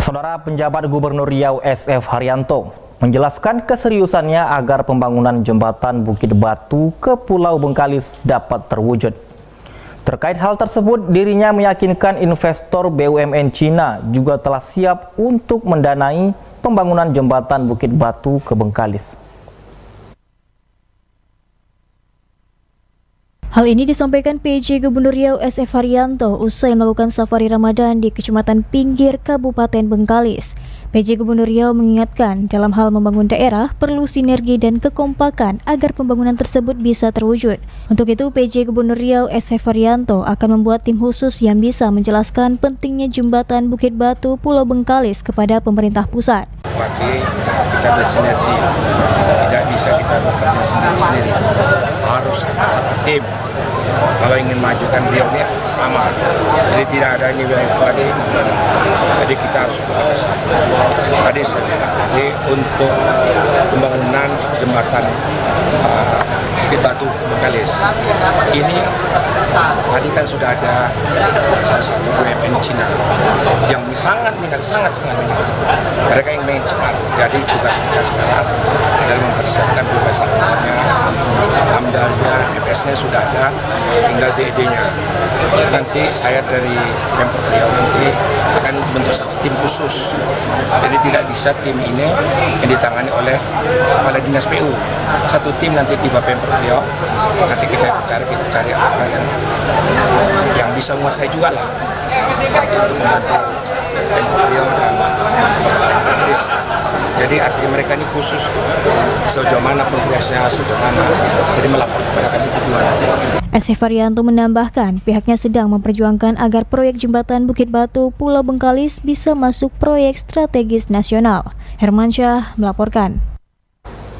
Saudara penjabat Gubernur Riau SF Hariyanto menjelaskan keseriusannya agar pembangunan jembatan Bukit Batu ke Pulau Bengkalis dapat terwujud. Terkait hal tersebut, dirinya meyakinkan investor BUMN Cina juga telah siap untuk mendanai pembangunan jembatan Bukit Batu ke Bengkalis. Hal ini disampaikan PJ Gubernur Riau SF Hariyanto usai melakukan safari Ramadan di Kecamatan Pinggir Kabupaten Bengkalis. PJ Gubernur Riau mengingatkan dalam hal membangun daerah perlu sinergi dan kekompakan agar pembangunan tersebut bisa terwujud. Untuk itu PJ Gubernur Riau SF Hariyanto akan membuat tim khusus yang bisa menjelaskan pentingnya jembatan Bukit Batu Pulau Bengkalis kepada pemerintah pusat. Kita bersinergi, tidak bisa kita bekerja sendiri-sendiri, harus satu tim. Kalau ingin majukan Riau ini sama, jadi tidak ada ini wilayah padi, jadi kita harus bekerja sama. Tadi saya bilang lagi untuk pembangunan jembatan Bukit Batu Bengkalis ini tadi kan sudah ada salah satu BUMN Cina yang sangat-sangat minat. Mereka yang ingin cepat, jadi tugas kita sekarang adalah mempersiapkan pembebasan lahannya, AMD-nya, DPS-nya sudah ada, tinggal DED-nya. Nanti saya dari Pemprov Riau nanti akan membentuk satu tim khusus. Jadi tidak bisa tim ini yang ditangani oleh Kepala Dinas PU. Satu tim nanti tiba Pemprov Riau, nanti kita cari orang yang bisa menguasai juga lah. Nanti untuk membantu Pemprov Riau dan Pemprov. Jadi artinya mereka ini khusus sejauh mana progresnya, sejauh mana, jadi melapor kepada kami berdua nanti. SF Hariyanto menambahkan pihaknya sedang memperjuangkan agar proyek jembatan Bukit Batu Pulau Bengkalis bisa masuk proyek strategis nasional. Hermansyah melaporkan.